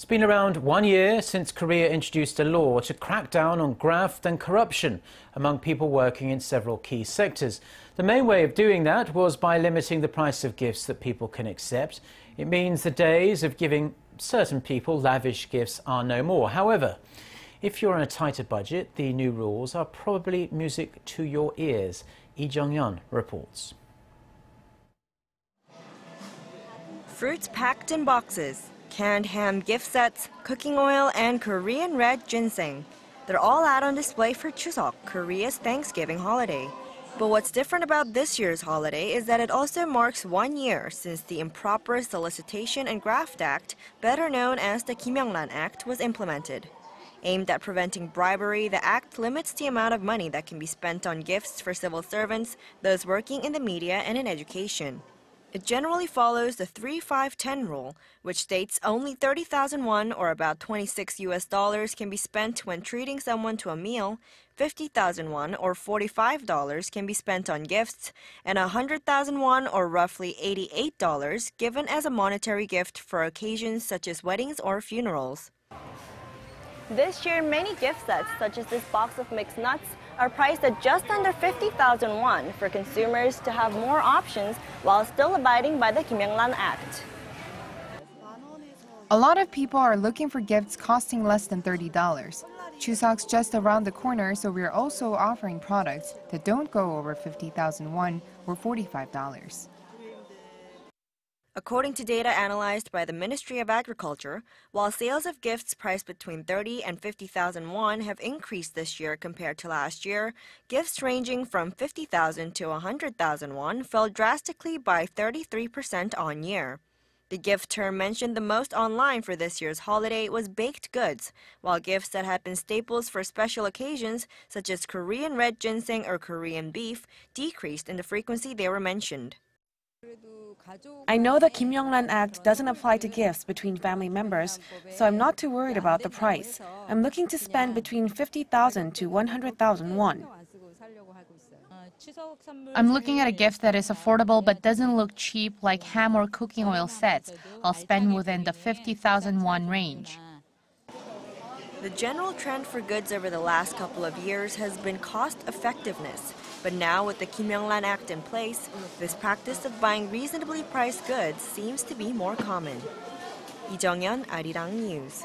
It's been around 1 year since Korea introduced a law to crack down on graft and corruption among people working in several key sectors. The main way of doing that was by limiting the price of gifts that people can accept. It means the days of giving certain people lavish gifts are no more. However, if you're on a tighter budget, the new rules are probably music to your ears. Lee Jeong-yeon reports. Fruits packed in boxes, canned ham gift sets, cooking oil, and Korean red ginseng. They're all out on display for Chuseok, Korea's Thanksgiving holiday. But what's different about this year's holiday is that it also marks 1 year since the Improper Solicitation and Graft Act, better known as the Kim Young-ran Act, was implemented. Aimed at preventing bribery, the act limits the amount of money that can be spent on gifts for civil servants, those working in the media, and in education. It generally follows the 3-5-10 rule, which states only 30,000 won, or about $26 can be spent when treating someone to a meal, 50,000 won, or $45 can be spent on gifts, and 100,000 won, or roughly $88, given as a monetary gift for occasions such as weddings or funerals. This year, many gift sets, such as this box of mixed nuts, are priced at just under 50,000 won for consumers to have more options while still abiding by the Kim Young-ran Act. A lot of people are looking for gifts costing less than $30. Chuseok's just around the corner, so we're also offering products that don't go over 50,000 won or $45. According to data analyzed by the Ministry of Agriculture, while sales of gifts priced between 30 and 50,000 won have increased this year compared to last year, gifts ranging from 50,000 to 100,000 won fell drastically by 33% on year. The gift term mentioned the most online for this year's holiday was baked goods, while gifts that had been staples for special occasions, such as Korean red ginseng or Korean beef, decreased in the frequency they were mentioned. I know the Kim Young-ran Act doesn't apply to gifts between family members, so I'm not too worried about the price. I'm looking to spend between 50,000 to 100,000 won. I'm looking at a gift that is affordable but doesn't look cheap, like ham or cooking oil sets. I'll spend within the 50,000 won range. The general trend for goods over the last couple of years has been cost effectiveness. But now, with the Kim Young-ran Act in place, this practice of buying reasonably priced goods seems to be more common. Lee Jeong-yeon, Arirang News.